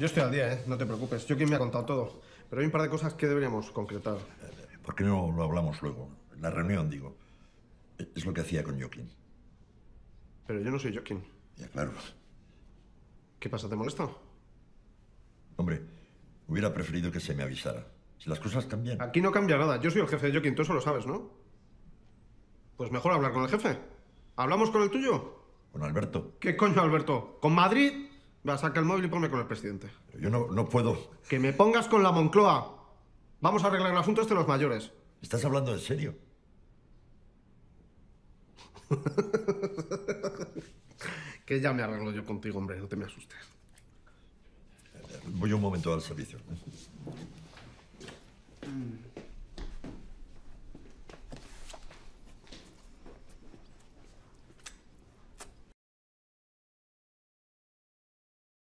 Yo estoy al día, ¿eh? No te preocupes. Yo quien me ha contado todo. Pero hay un par de cosas que deberíamos concretar. ¿Por qué no lo hablamos luego? En la reunión, digo. Es lo que hacía con Joaquín. Pero yo no soy Joaquín. Ya, claro. ¿Qué pasa? ¿Te molesta? Hombre, hubiera preferido que se me avisara. Si las cosas cambian... Aquí no cambia nada. Yo soy el jefe de Joaquín. Tú eso lo sabes, ¿no? Pues mejor hablar con el jefe. ¿Hablamos con el tuyo? ¿Con Alberto? ¿Qué coño, Alberto? ¿Con Madrid? Va, saca el móvil y ponme con el presidente. Pero yo no puedo... ¡Que me pongas con la Moncloa! Vamos a arreglar el asunto este de los mayores. ¿Estás hablando en serio? Que ya me arreglo yo contigo, hombre. No te me asustes. Voy un momento al servicio.